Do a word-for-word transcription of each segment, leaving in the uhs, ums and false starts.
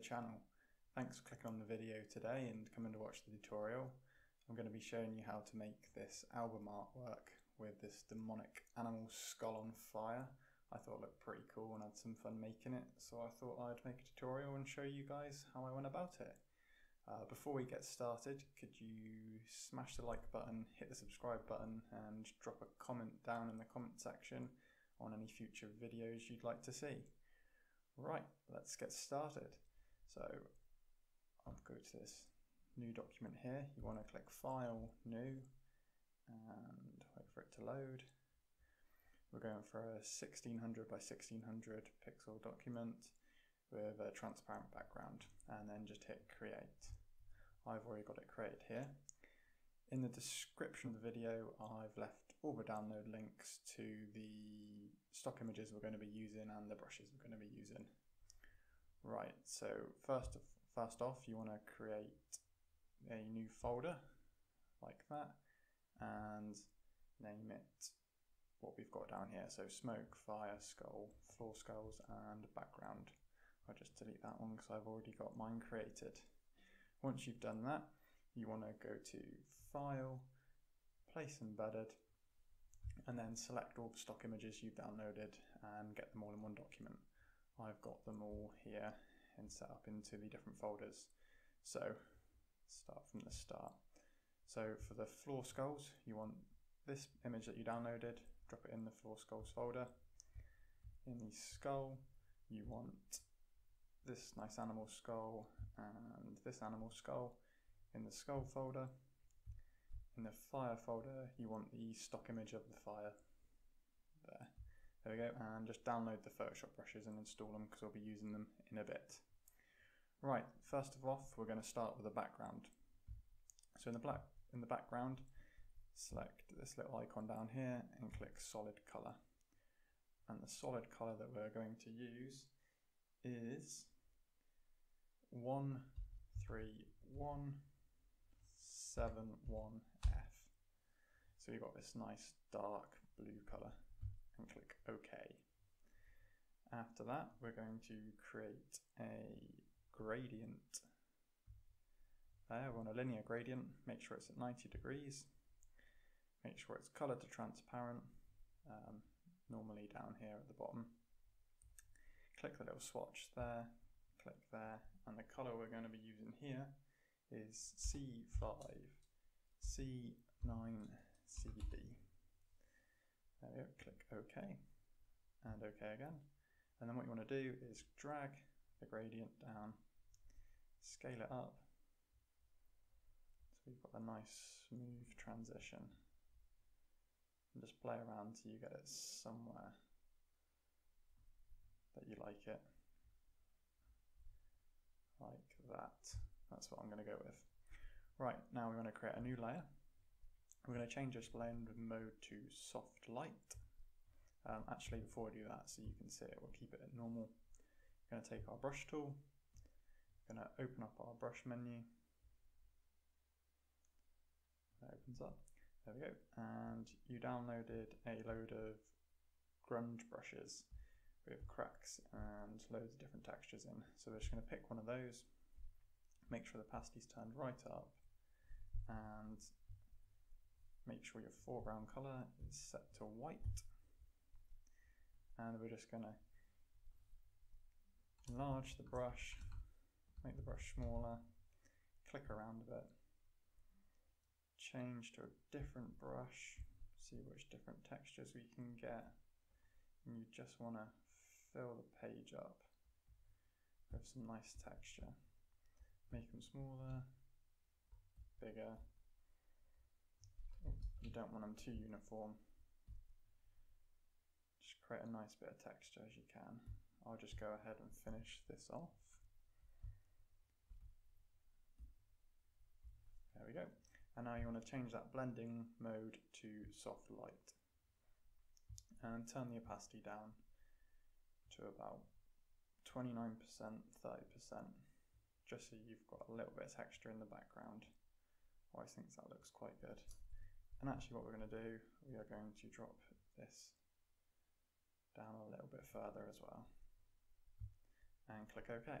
the channel. Thanks for clicking on the video today and coming to watch the tutorial. I'm going to be showing you how to make this album artwork with this demonic animal skull on fire. I thought it looked pretty cool and had some fun making it, so I thought I'd make a tutorial and show you guys how I went about it. Uh, before we get started, could you smash the like button, hit the subscribe button and drop a comment down in the comment section on any future videos you'd like to see. Right, let's get started. So I'll go to this new document here. You want to click File, New, and wait for it to load. We're going for a sixteen hundred by sixteen hundred pixel document with a transparent background, and then just hit Create. I've already got it created here. In the description of the video, I've left all the download links to the stock images we're going to be using and the brushes we're going to be using. Right, so first, of, first off, you want to create a new folder like that and name it what we've got down here. So smoke, fire, skull, floor skulls and background. I'll just delete that one because I've already got mine created. Once you've done that, you want to go to File, Place Embedded, and then select all the stock images you've downloaded and get them all in one document. I've got them all here and set up into the different folders. So start from the start. So for the floor skulls, you want this image that you downloaded, drop it in the floor skulls folder. In the skull, you want this nice animal skull and this animal skull in the skull folder. In the fire folder, you want the stock image of the fire. There, there we go, and just download the Photoshop brushes and install them because we'll be using them in a bit. Right, first of all, we're going to start with the background. So in the, black, in the background, select this little icon down here and click Solid Color. And the solid color that we're going to use is one three one seven one F. So you've got this nice dark blue color and click OK. After that, we're going to create a gradient. There, we want a linear gradient. Make sure it's at ninety degrees. Make sure it's color to transparent, um, normally down here at the bottom. Click the little swatch there, click there, and the color we're going to be using here is C five C nine C B. There we go, click OK, and OK again. And then what you want to do is drag the gradient down, scale it up, so you've got a nice smooth transition. And just play around till you get it somewhere that you like it, like that. That's what I'm going to go with. Right, now we want to create a new layer. We're going to change this blend mode to soft light. Um, actually, before I do that, so you can see it, we'll keep it at normal. We're going to take our brush tool, we're going to open up our brush menu. It opens up, there we go. And you downloaded a load of grunge brushes with cracks and loads of different textures in. So we're just going to pick one of those, make sure the opacity's turned right up, and make sure your foreground colour is set to white. And we're just going to enlarge the brush, make the brush smaller, click around a bit, change to a different brush, see which different textures we can get. And you just want to fill the page up with some nice texture. Make them smaller, bigger. You don't want them too uniform. Just create a nice bit of texture as you can. I'll just go ahead and finish this off. There we go. And now you want to change that blending mode to soft light. And turn the opacity down to about twenty-nine percent, thirty percent, just so you've got a little bit of texture in the background. I always think that looks quite good. And actually what we're going to do, we are going to drop this down a little bit further as well. And click OK.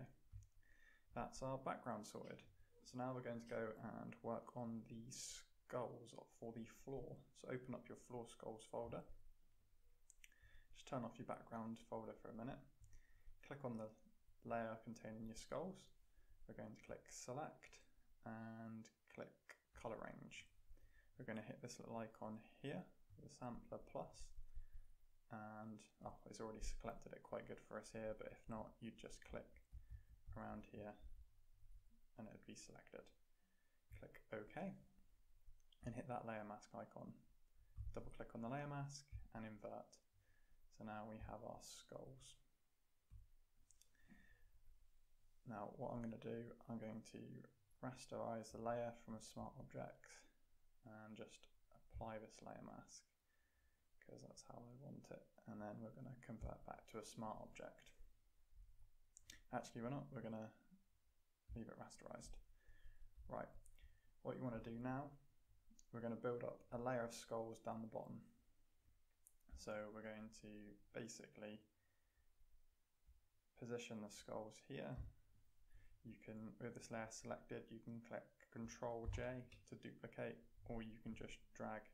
That's our background sorted. So now we're going to go and work on the skulls for the floor. So open up your floor skulls folder. Just turn off your background folder for a minute. Click on the layer containing your skulls. We're going to click select and click color range. We're going to hit this little icon here, the sampler plus, and oh, it's already selected it quite good for us here, but if not, you'd just click around here and it'd be selected. Click OK and hit that layer mask icon. Double click on the layer mask and invert. So now we have our skulls. Now what I'm going to do, I'm going to rasterize the layer from a smart object and just apply this layer mask because that's how I want it, and then we're going to convert back to a smart object. Actually we're not, we're going to leave it rasterized. Right, what you want to do now, we're going to build up a layer of skulls down the bottom. So we're going to basically position the skulls here. You can, with this layer selected, you can click control J to duplicate, or you can just drag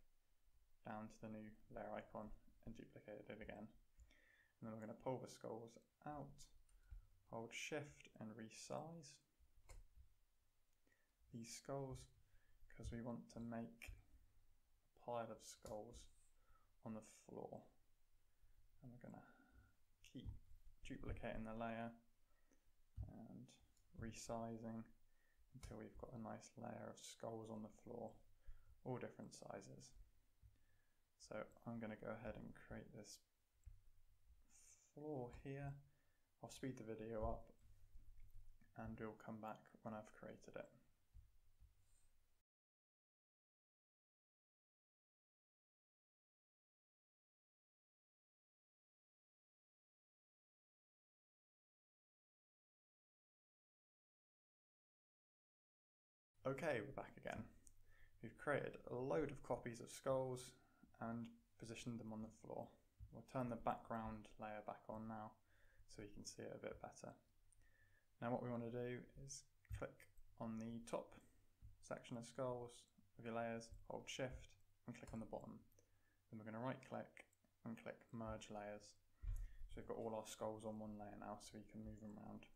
down to the new layer icon and duplicate it again. And then we're going to pull the skulls out, hold shift and resize these skulls because we want to make a pile of skulls on the floor. And we're going to keep duplicating the layer and resizing until we've got a nice layer of skulls on the floor, all different sizes. So I'm going to go ahead and create this floor here. I'll speed the video up and we'll come back when I've created it. Okay, we're back again. We've created a load of copies of skulls and positioned them on the floor. We'll turn the background layer back on now so you can see it a bit better. Now what we want to do is click on the top section of skulls of your layers, hold shift and click on the bottom. Then we're going to right click and click merge layers. So we've got all our skulls on one layer now, so we can move them around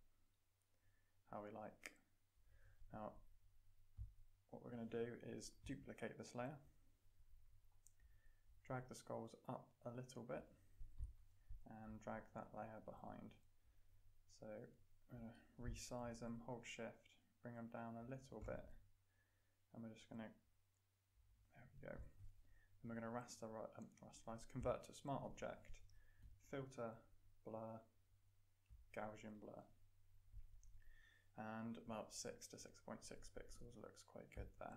how we like. Now, what we're going to do is duplicate this layer, drag the skulls up a little bit and drag that layer behind. So we're going to resize them, hold shift, bring them down a little bit, and we're just going to, there we go. Then we're going to rasterize, um, rasterize, convert to smart object, filter, blur, Gaussian blur. And about six to six point six pixels looks quite good there.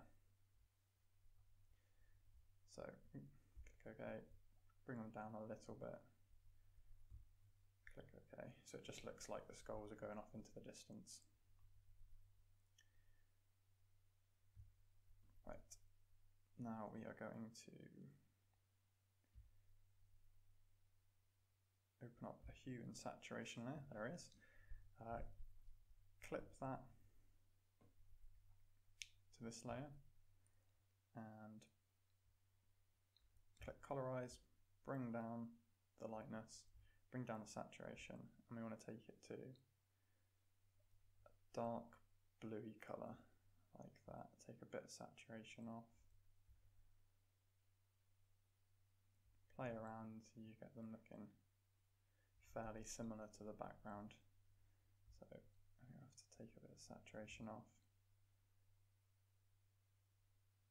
So click OK, bring them down a little bit, click OK. So it just looks like the skulls are going off into the distance. Right, now we are going to open up a hue and saturation layer, there it is. Uh, Clip that to this layer and click colorize, bring down the lightness, bring down the saturation, and we want to take it to a dark bluey color like that. Take a bit of saturation off, play around so you get them looking fairly similar to the background. So I have to take a bit of saturation off,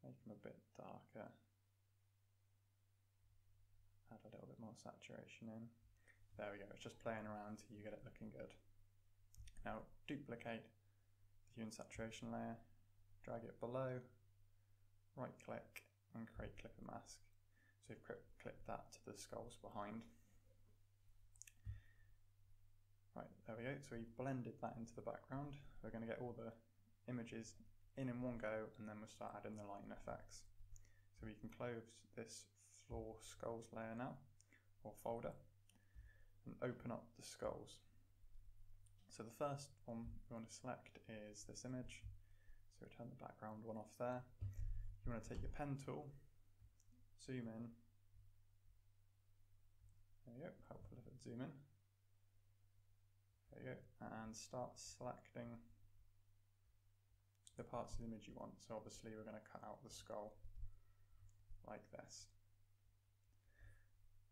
make them a bit darker, add a little bit more saturation in. There we go, it's just playing around till you get it looking good. Now duplicate the hue and saturation layer, drag it below, right click and create clipper mask. So we've clipped that to the skulls behind. Right, there we go, so we've blended that into the background. We're going to get all the images in in one go and then we'll start adding the lighting effects. So we can close this floor skulls layer now, or folder, and open up the skulls. So the first one we want to select is this image. So return the background one off there. You want to take your pen tool, zoom in. There you go, helpful if it zoom in. There you go, and start selecting the parts of the image you want. So obviously we're going to cut out the skull like this.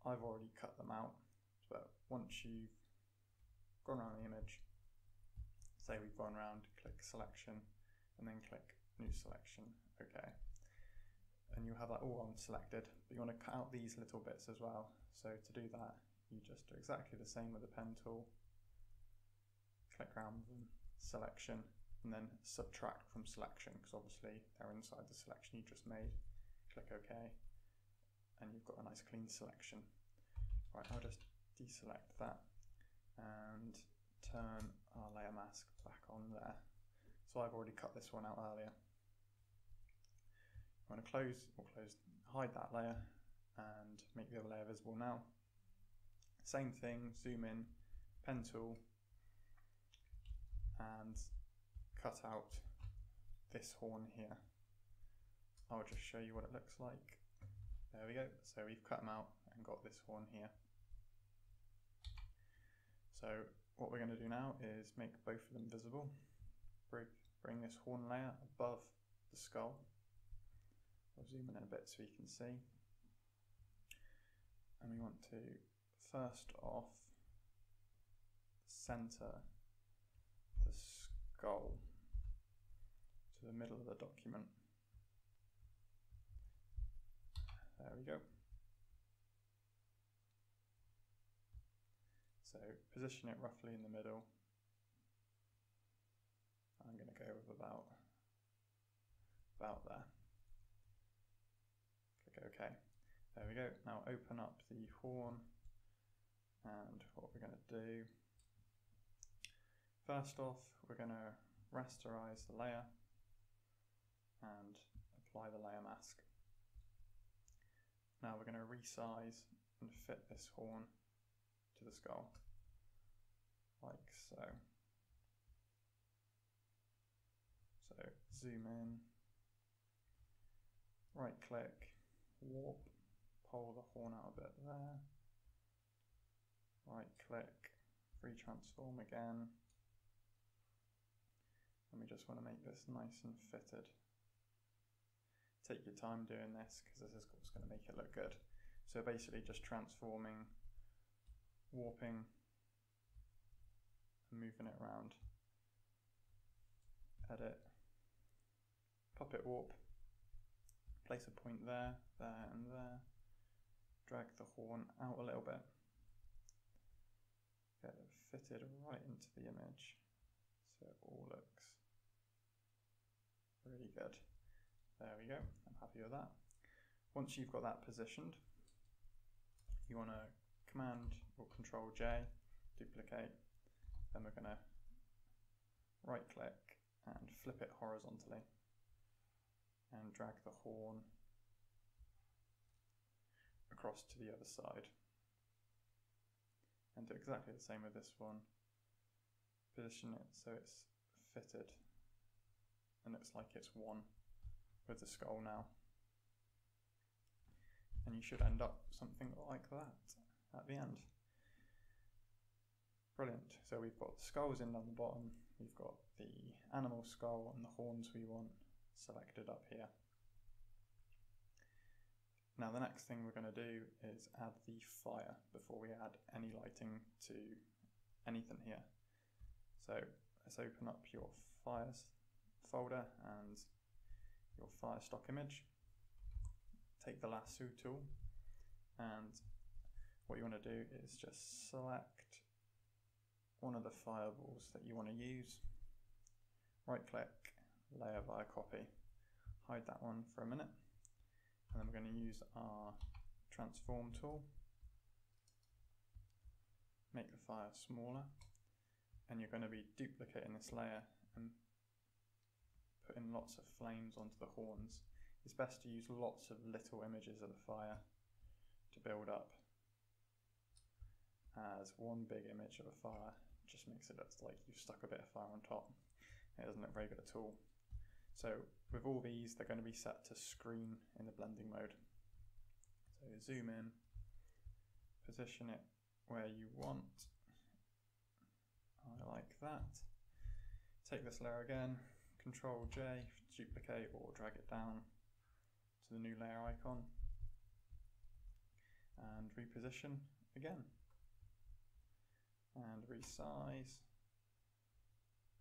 I've already cut them out, but once you've gone around the image, say we've gone around, click selection and then click new selection, okay. And you have that all unselected, but you want to cut out these little bits as well. So to do that, you just do exactly the same with the pen tool, click around them, selection, and then subtract from selection, because obviously they're inside the selection you just made. Click OK, and you've got a nice clean selection. Right, I'll just deselect that and turn our layer mask back on there. So I've already cut this one out earlier. You want to close or close, hide that layer and make the other layer visible now. Same thing, zoom in, pen tool, and cut out this horn here. I'll just show you what it looks like. There we go. So we've cut them out and got this horn here. So what we're going to do now is make both of them visible. Bring this horn layer above the skull. I'll zoom in a bit so you can see. And we want to first off center the skull to the middle of the document. There we go. So position it roughly in the middle. I'm going to go with about, about there. Click OK. There we go. Now open up the horn, and what we're going to do, first off, we're going to rasterize the layer and apply the layer mask. Now we're going to resize and fit this horn to the skull, like so. So zoom in, right click, warp, pull the horn out a bit there, right click, free transform again, and we just want to make this nice and fitted. Take your time doing this because this is what's going to make it look good. So basically just transforming, warping, and moving it around. Edit, puppet warp, place a point there, there and there, drag the horn out a little bit, get it fitted right into the image so it all looks really good. There we go, I'm happy with that. Once you've got that positioned, you want to Command or Control J, duplicate, then we're going to right click and flip it horizontally and drag the horn across to the other side. And do exactly the same with this one, position it so it's fitted and looks like it's one with the skull now. And you should end up something like that at the end. Brilliant. So we've got the skulls in on the bottom, we've got the animal skull and the horns we want selected up here. Now the next thing we're going to do is add the fire before we add any lighting to anything here. So let's open up your fire folder and your fire stock image. Take the lasso tool, and what you want to do is just select one of the fireballs that you want to use, right click, layer via copy, hide that one for a minute, and then we're going to use our transform tool, make the fire smaller, and you're going to be duplicating this layer and putting lots of flames onto the horns. It's best to use lots of little images of the fire to build up as one big image of a fire just makes it that's like you've stuck a bit of fur on top. It doesn't look very good at all. So with all these, they're going to be set to screen in the blending mode. So zoom in, position it where you want. I like that. Take this layer again, Control J, duplicate or drag it down to the new layer icon and reposition again and resize.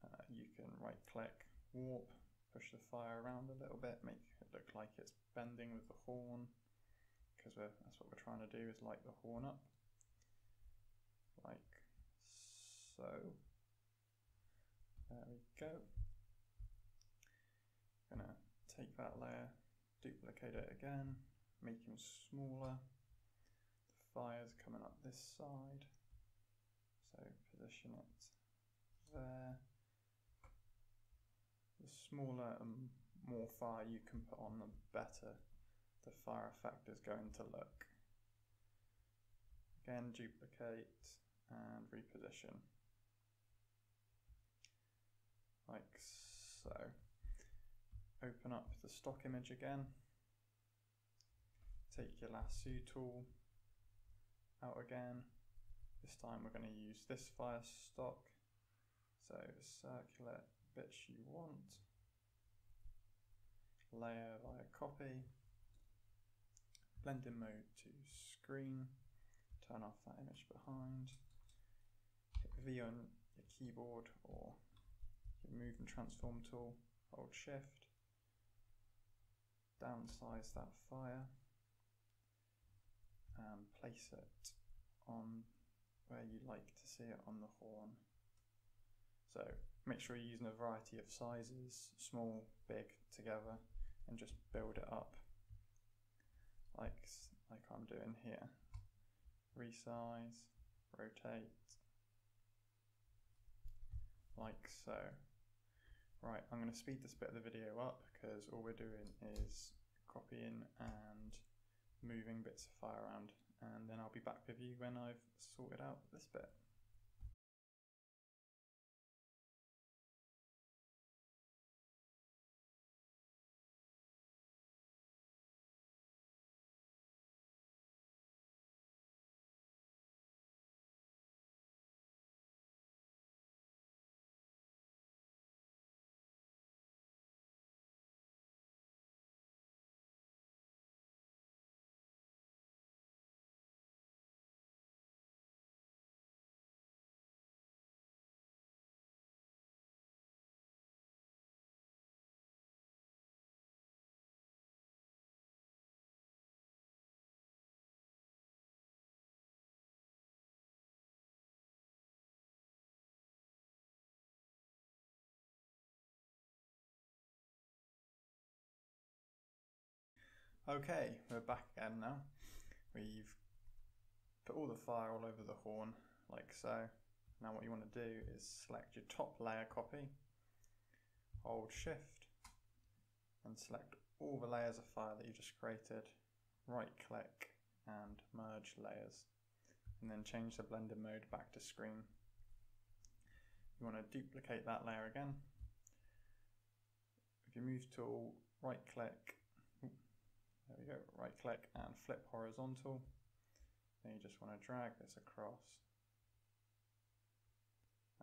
Uh, you can right click, warp, push the fire around a little bit, make it look like it's bending with the horn, because that's what we're trying to do, is light the horn up like so. There we go. Gonna take that layer, duplicate it again, make him smaller. The fire's coming up this side, so position it there. The smaller and more fire you can put on, the better the fire effect is going to look. Again, duplicate and reposition like so. Open up the stock image again, take your lasso tool out again. This time we're going to use this fire stock, so circular bits you want, layer via copy, blending mode to screen, turn off that image behind, hit V on your keyboard or your move and transform tool, hold shift, downsize that fire and place it on where you like to see it on the horn. So make sure you're using a variety of sizes, small, big, together, and just build it up like, like I'm doing here. Resize, rotate, like so. Right, I'm going to speed this bit of the video up because all we're doing is copying and moving bits of fire around, and then I'll be back with you when I've sorted out this bit. Okay, we're back again now. We've put all the fire all over the horn, like so. Now what you want to do is select your top layer copy, hold shift, and select all the layers of fire that you just created, right click and merge layers, and then change the blended mode back to screen. You want to duplicate that layer again. With your move tool, right click, there we go, right click and flip horizontal. Then you just want to drag this across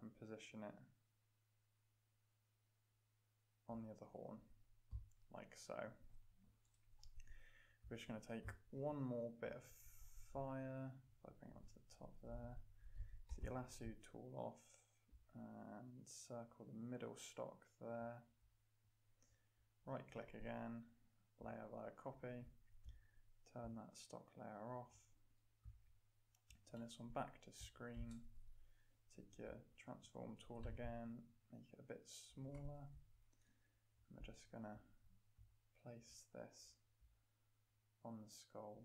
and position it on the other horn, like so. We're just going to take one more bit of fire. If I bring it onto the top there, take your lasso tool off and circle the middle stock there. Right click again, layer via copy, turn that stock layer off, turn this one back to screen, take your transform tool again, make it a bit smaller, and we're just going to place this on the skull,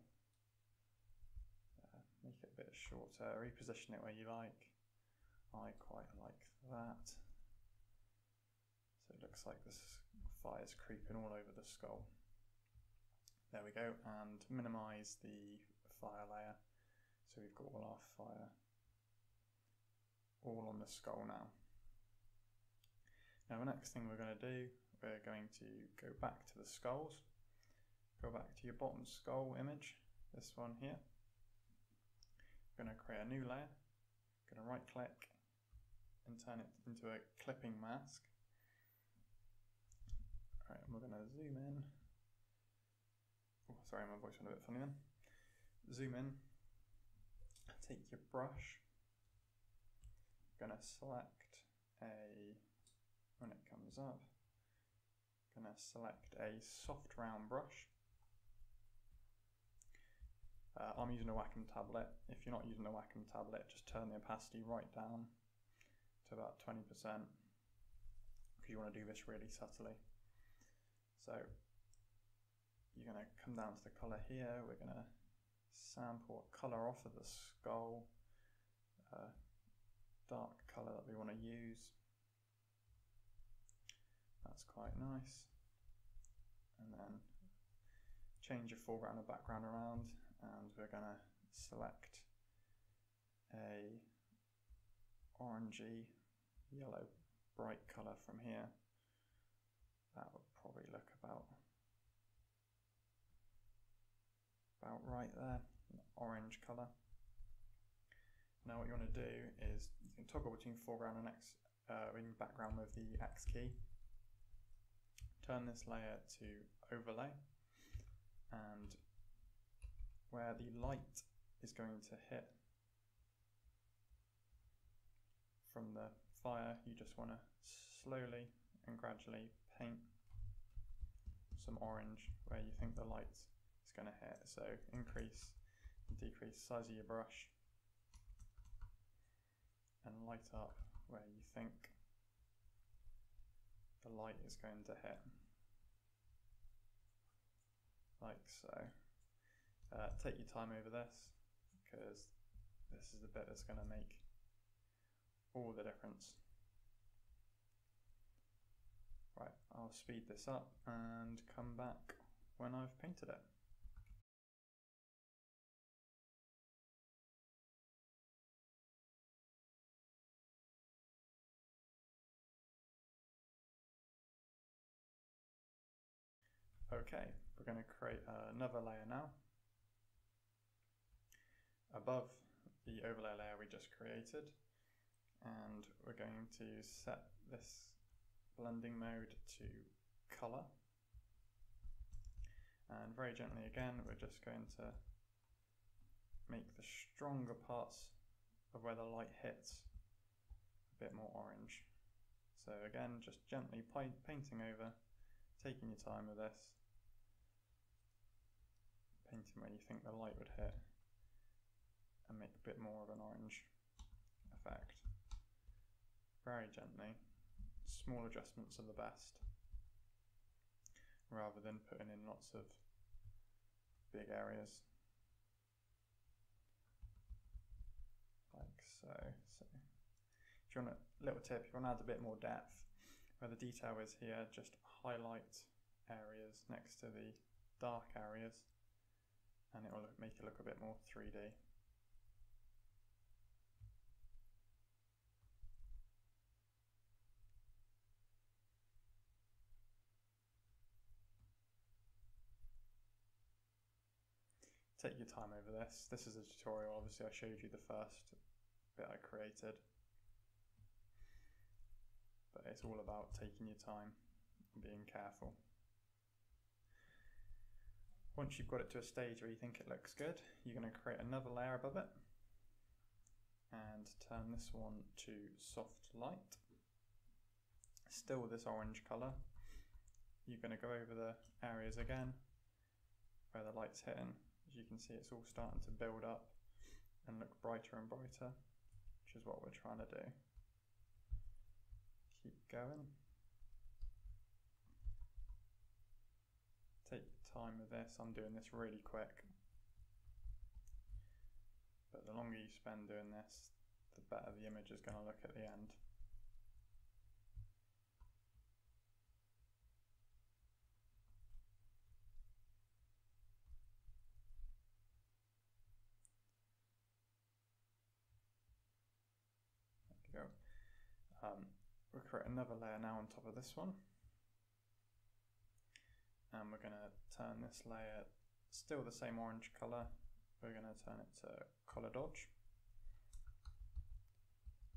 uh, make it a bit shorter, reposition it where you like. I quite like that, so it looks like this fire's creeping all over the skull. There we go, and minimize the fire layer so we've got all our fire all on the skull now. Now the next thing we're going to do, we're going to go back to the skulls, go back to your bottom skull image, this one here. We're going to create a new layer, going to right click and turn it into a clipping mask. Alright, and we're going to zoom in. Oh, sorry, my voice went a bit funny then. Zoom in, take your brush, going to select a, when it comes up, going to select a soft round brush. Uh, I'm using a Wacom tablet. If you're not using a Wacom tablet, just turn the opacity right down to about twenty percent because you want to do this really subtly. So you're going to come down to the color here. We're going to sample a color off of the skull, uh, dark color that we want to use. That's quite nice. And then change your foreground and background around, and we're going to select a orangey yellow bright color from here. That would probably look about about right there, an orange color. Now what you want to do is you can toggle between foreground and X, uh, in background with the X key. Turn this layer to overlay, and where the light is going to hit from the fire, you just want to slowly and gradually paint some orange where you think the light is going to hit. So increase and decrease the size of your brush and light up where you think the light is going to hit. Like so. Uh, take your time over this because this is the bit that's going to make all the difference. Right, I'll speed this up and come back when I've painted it. Okay, we're going to create another layer now. Above the overlay layer we just created, and we're going to set this blending mode to color. And very gently again, we're just going to make the stronger parts of where the light hits a bit more orange. So again, just gently painting over, taking your time with this. Painting where you think the light would hit and make a bit more of an orange effect. Very gently. Small adjustments are the best rather than putting in lots of big areas. Like so. So if you want a little tip, if you want to add a bit more depth where the detail is here, just highlight areas next to the dark areas, and it will make it look a bit more three D. Take your time over this. This is a tutorial, obviously I showed you the first bit I created, but it's all about taking your time and being careful. Once you've got it to a stage where you think it looks good, you're going to create another layer above it and turn this one to soft light. Still with this orange colour, you're going to go over the areas again where the light's hitting. As you can see, it's all starting to build up and look brighter and brighter, which is what we're trying to do. Keep going. Take your time with this. I'm doing this really quick, but the longer you spend doing this, the better the image is going to look at the end. Go Um, we'll create another layer now on top of this one. And we're going to turn this layer, still the same orange color, we're going to turn it to color dodge.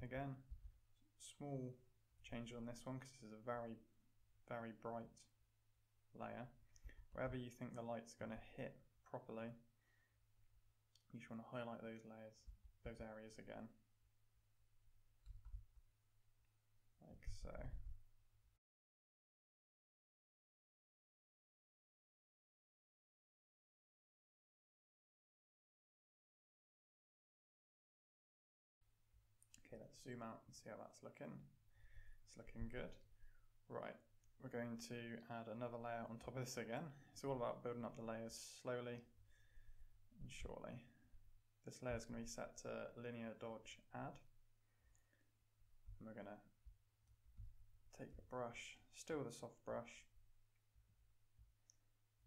Again, small change on this one because this is a very, very bright layer. Wherever you think the light's going to hit properly, you just want to highlight those layers, those areas again. Like so. Okay, let's zoom out and see how that's looking. It's looking good. Right, we're going to add another layer on top of this again. It's all about building up the layers slowly and surely. This layer is going to be set to linear dodge add. And we're going to take the brush, still the soft brush,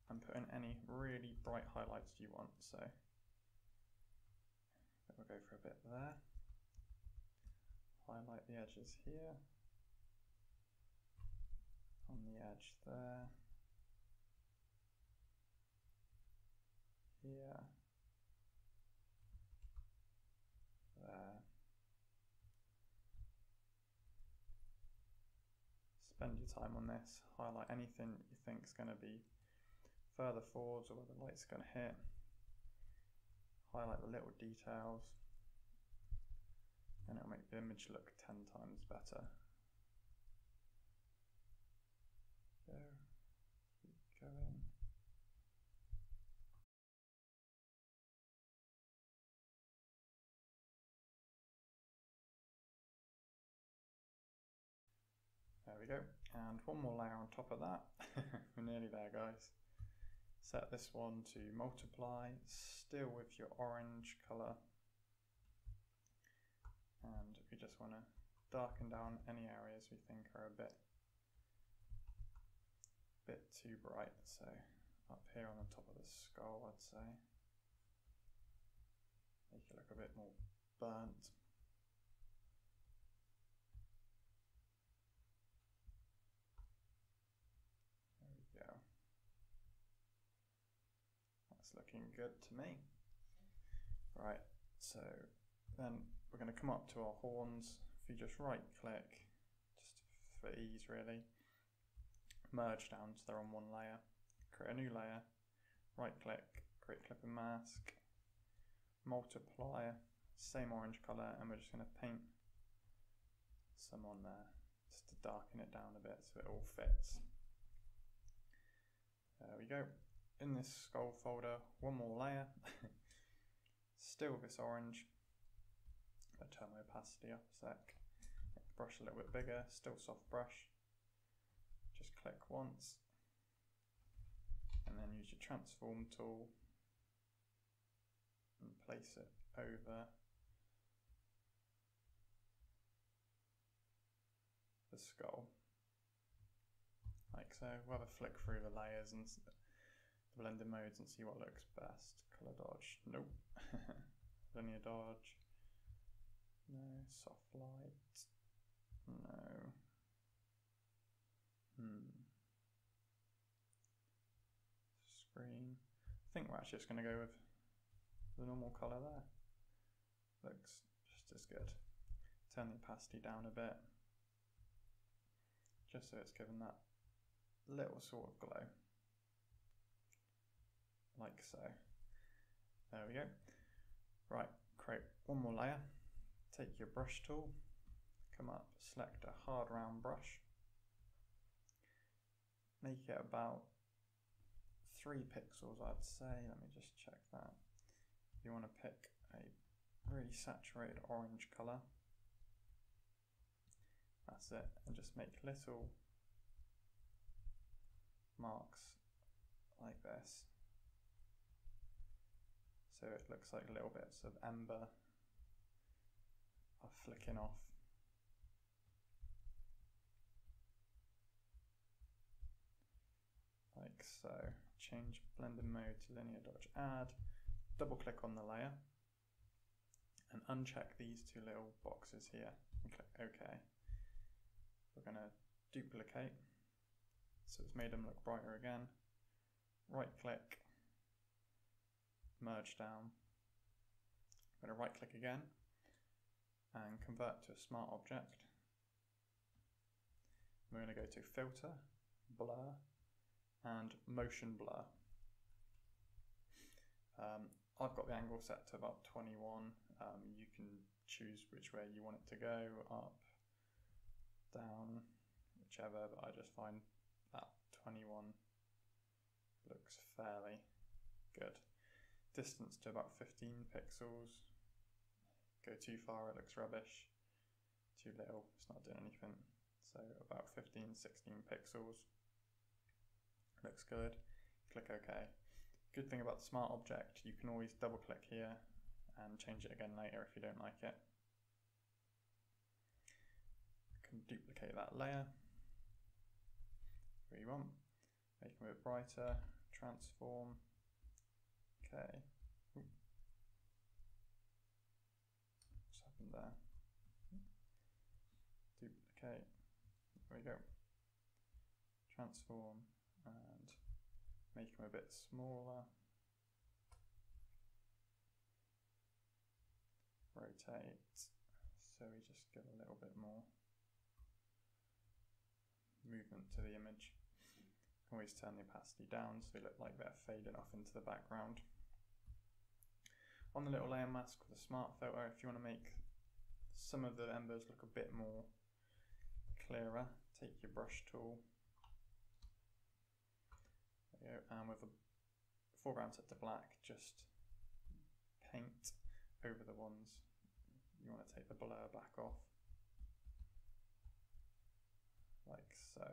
and put in any really bright highlights you want. So we'll go for a bit there. Highlight the edges here, on the edge there, here, there. Spend your time on this, highlight anything you think is going to be further forwards or where the light's going to hit, highlight the little details. And it'll make the image look ten times better. There, keep going. There we go. And one more layer on top of that. We're nearly there, guys. Set this one to multiply, still with your orange color. And we just want to darken down any areas we think are a bit, bit too bright. So up here on the top of the skull, I'd say. Make it look a bit more burnt. There we go. That's looking good to me. Right, so then we're going to come up to our horns. If you just right click, just for ease really, merge down so they're on one layer, create a new layer, right click, create clip and mask, multiply, same orange colour, and we're just going to paint some on there just to darken it down a bit so it all fits. There we go. In this skull folder, one more layer, still with this orange. I'll turn my opacity up a sec, make the brush a little bit bigger, still soft brush, just click once, and then use your transform tool and place it over the skull, like so. We'll have a flick through the layers and the blending modes and see what looks best. Colour dodge, nope, linear dodge. No, soft light, no, hmm, screen, I think we're actually just going to go with the normal colour there, looks just as good. Turn the opacity down a bit, just so it's given that little sort of glow, like so. There we go. Right, create one more layer. Take your brush tool, come up, select a hard round brush, make it about three pixels I'd say, let me just check that. You want to pick a really saturated orange colour, that's it, and just make little marks like this, so it looks like little bits of ember are flicking off. Like so. Change blending mode to linear dodge add. Double click on the layer and uncheck these two little boxes here and click OK. we're going to duplicate, so it's made them look brighter again. Right click, merge down. I'm going to right click again and convert to a smart object. We're going to go to filter, blur and motion blur. Um, I've got the angle set to about twenty-one. Um, you can choose which way you want it to go, up, down, whichever, but I just find that twenty-one looks fairly good. Distance to about fifteen pixels. Go too far, it looks rubbish. Too little, it's not doing anything. So about fifteen, sixteen pixels. Looks good. Click OK. Good thing about the smart object, you can always double click here and change it again later if you don't like it. You can duplicate that layer where you want. Make it a bit brighter, transform. Okay. Ooh. What's happened there? Duplicate. There we go. Transform and make them a bit smaller. Rotate. So we just get a little bit more movement to the image. Always turn the opacity down so they look like they're fading off into the background. On the little layer mask with a smart filter, if you want to make some of the embers look a bit more clearer, take your brush tool. There you go. And with the foreground set to black, just paint over the ones you want to take the blur back off, like so.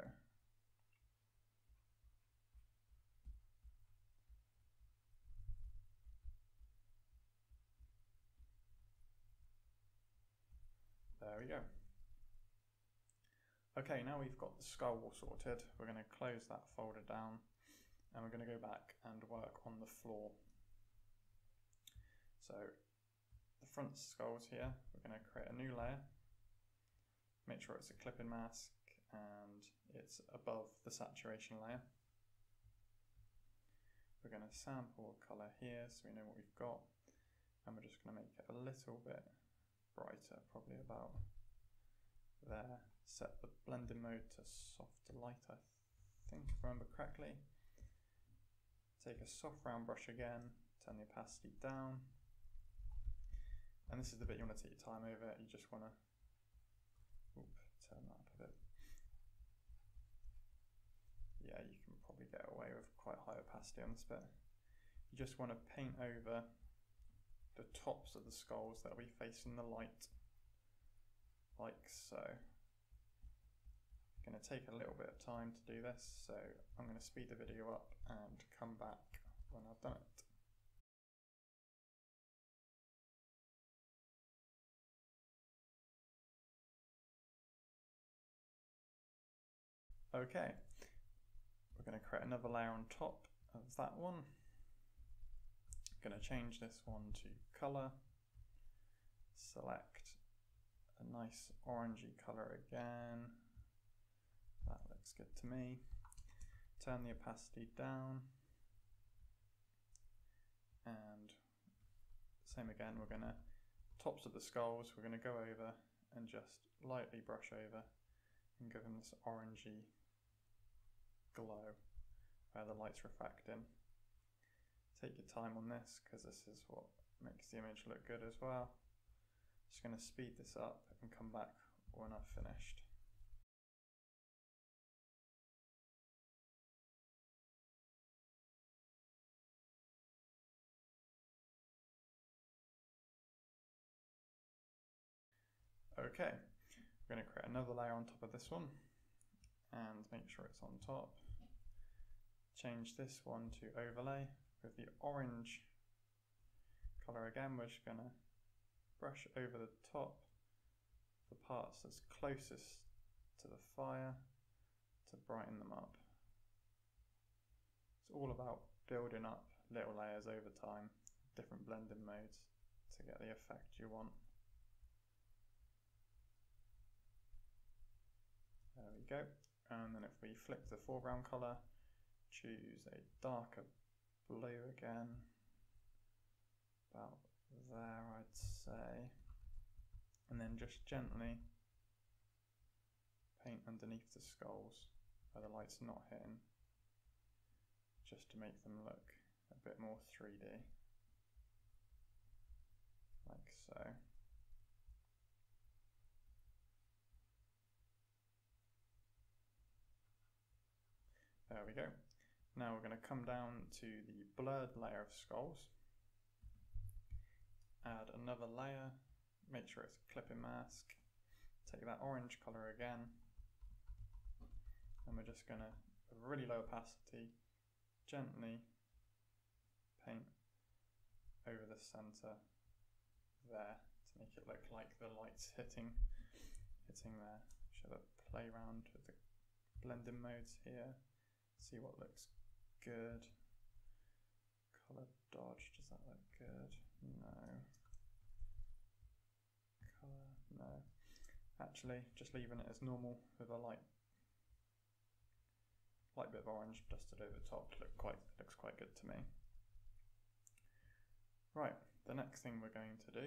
There we go. Okay, now we've got the skull sorted, we're going to close that folder down and we're going to go back and work on the floor. So the front skull's here, we're going to create a new layer, make sure it's a clipping mask and it's above the saturation layer. We're going to sample a colour here so we know what we've got and we're just going to make it a little bit brighter, probably about there. Set the blending mode to soft to light, I think, if I remember correctly. Take a soft round brush again, turn the opacity down. And this is the bit you want to take your time over. You just want to oop, turn that up a bit. Yeah, you can probably get away with quite high opacity on this bit. You just want to paint over the tops of the skulls that will be facing the light, like so. I'm going to take a little bit of time to do this, so I'm going to speed the video up and come back when I've done it. Okay, we're going to create another layer on top of that one. Going to change this one to color, select a nice orangey color again, that looks good to me, turn the opacity down and same again, we're going to, tops of the skulls, we're going to go over and just lightly brush over and give them this orangey glow where the light's refracting. Take your time on this because this is what makes the image look good as well. Just going to speed this up and come back when I've finished. Okay, we're going to create another layer on top of this one and make sure it's on top. Change this one to overlay. With the orange colour again, we're just going to brush over the top, the parts that's closest to the fire, to brighten them up. It's all about building up little layers over time, different blending modes to get the effect you want. There There we go. And then if we flip the foreground color, choose a darker blue again, about there I'd say, and then just gently paint underneath the skulls where the light's not hitting, just to make them look a bit more three D, like so. There we go. Now we're going to come down to the blurred layer of skulls, add another layer, make sure it's a clipping mask, take that orange color again, and we're just going to, with really low opacity, gently paint over the center there to make it look like the light's hitting, hitting there. Should I play around with the blending modes here, see what looks good. Color dodge, does that look good? No. Color, no. Actually, just leaving it as normal with a light, light bit of orange dusted over the top. Look quite, looks quite good to me. Right, the next thing we're going to do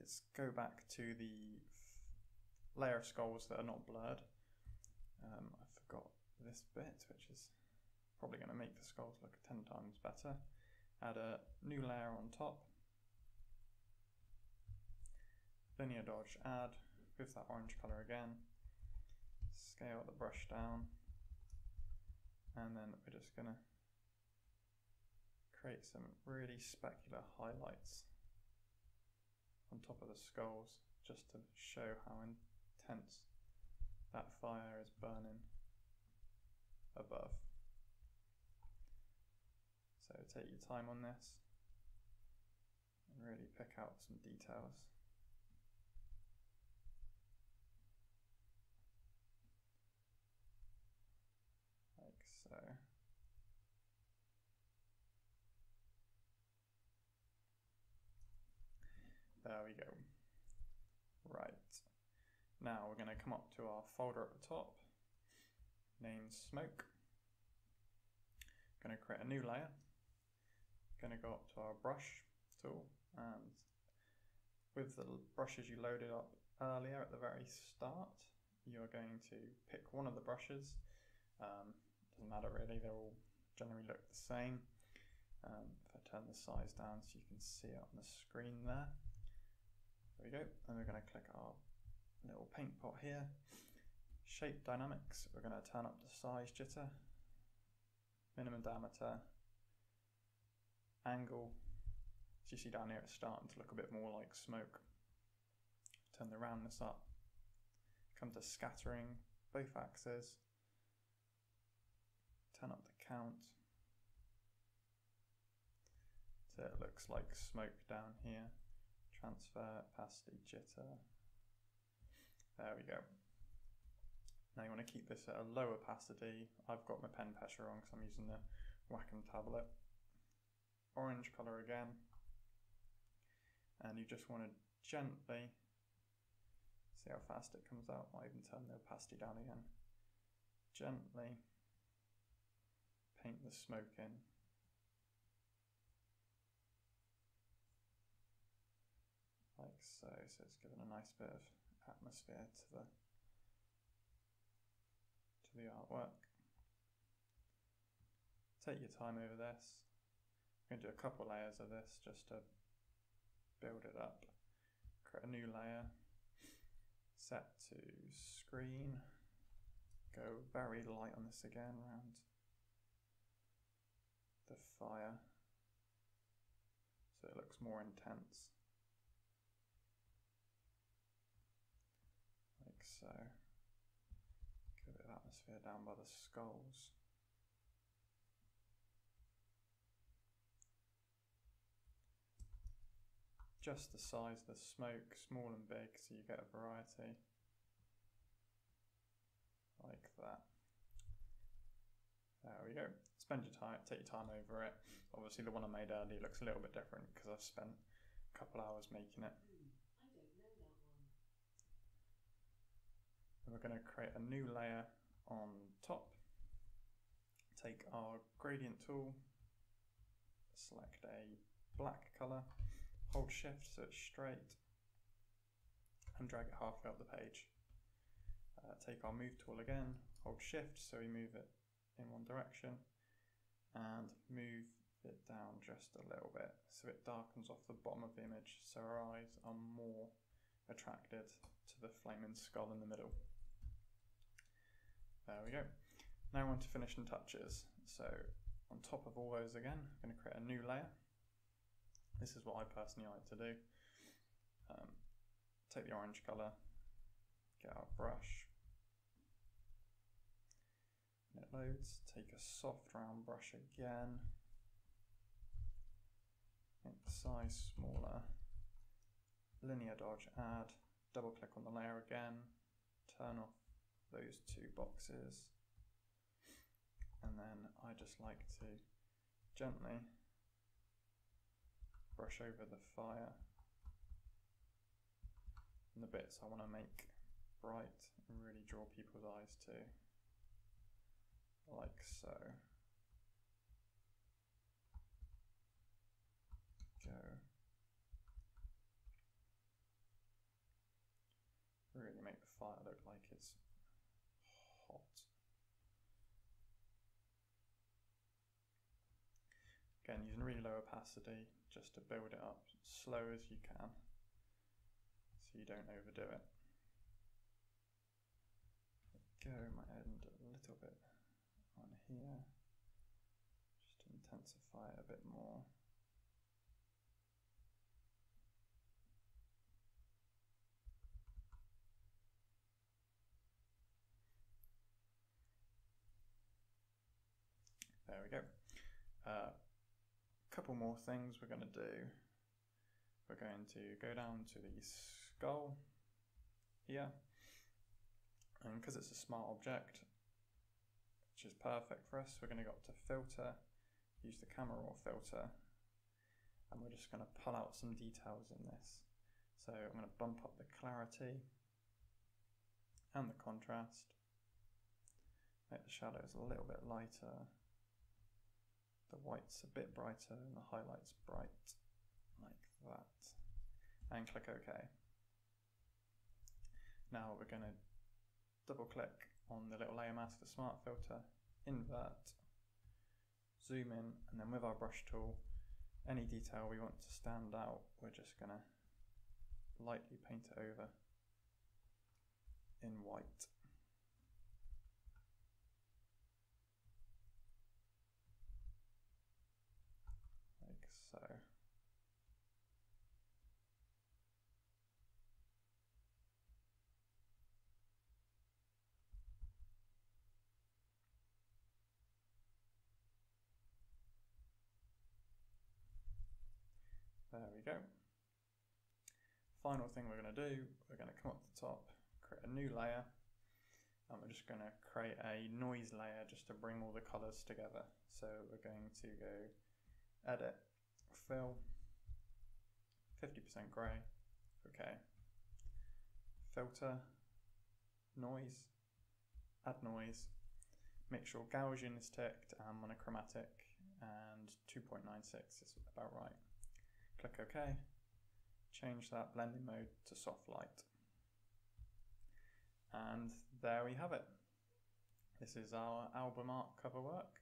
is go back to the layer of skulls that are not blurred. Um, I forgot this bit, which is probably going to make the skulls look ten times better. Add a new layer on top, linear dodge, add with that orange color again, scale the brush down, and then we're just going to create some really specular highlights on top of the skulls just to show how intense that fire is burning above. So take your time on this and really pick out some details. Like so. There we go. Right. Now we're going to come up to our folder at the top, name smoke. Going to create a new layer. Going to go up to our brush tool, and with the brushes you loaded up earlier at the very start, you're going to pick one of the brushes. Um, doesn't matter really, they all generally look the same. Um, if I turn the size down so you can see it on the screen there. There we go. And we're going to click our little paint pot here. Shape dynamics, we're going to turn up the size jitter, minimum diameter, angle. As you see down here, it's starting to look a bit more like smoke. Turn the roundness up, come to scattering, both axes, turn up the count, so it looks like smoke down here, transfer, opacity, jitter. There we go. Now you want to keep this at a low opacity. I've got my pen pressure on because I'm using the Wacom tablet. Orange color again. And you just want to gently, see how fast it comes out. I'll even turn the opacity down again. Gently paint the smoke in. Like so, so it's given a nice bit of atmosphere to the to the artwork. Take your time over this. I'm going to do a couple layers of this just to build it up. Create a new layer, set to screen, go very light on this again around the fire so it looks more intense. Like so. Get a bit of atmosphere down by the skulls. Just the size of the smoke, small and big, so you get a variety. Like that. There we go. Spend your time, take your time over it. Obviously the one I made earlier looks a little bit different because I've spent a couple hours making it. And we're going to create a new layer on top. Take our gradient tool, select a black color, hold shift so it's straight, and drag it halfway up the page. Uh, take our move tool again, hold shift so we move it in one direction, and move it down just a little bit so it darkens off the bottom of the image so our eyes are more attracted to the flaming skull in the middle. There we go. Now on to finishing touches. So on top of all those again, I'm going to create a new layer. This is what I personally like to do. Um, take the orange colour, get our brush, and it loads. Take a soft round brush again, make the size smaller, linear dodge add, double click on the layer again, turn off those two boxes, and then I just like to gently brush over the fire and the bits I want to make bright and really draw people's eyes to, like so. Go. Really make the fire look like it's hot. Again, using really low opacity just to build it up slow as you can so you don't overdo it. Go, my end a little bit on here, just intensify it a bit more. There we go. A uh, couple more things we're going to do. We're going to go down to the skull here, and because it's a smart object, which is perfect for us, we're going to go up to filter, use the camera raw filter, and we're just going to pull out some details in this. So I'm going to bump up the clarity and the contrast, make the shadows a little bit lighter, the white's a bit brighter, and the highlight's bright, like that, and click OK. Now we're going to double click on the little layer mask, the smart filter, invert, zoom in, and then with our brush tool, any detail we want to stand out, we're just going to lightly paint it over in white. Like so. There we go. Final thing we're going to do, we're going to come up to the top, create a new layer, and we're just going to create a noise layer just to bring all the colours together. So we're going to go edit, fill, fifty percent grey, okay, filter, noise, add noise, make sure Gaussian is ticked and monochromatic, and two point nine six is about right. Click OK, change that blending mode to soft light. And there we have it. This is our album art cover work.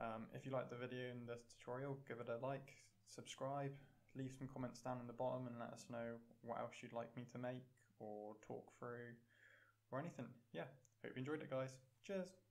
Um, if you liked the video and the tutorial, give it a like, subscribe, leave some comments down in the bottom and let us know what else you'd like me to make or talk through or anything. Yeah, hope you enjoyed it, guys. Cheers.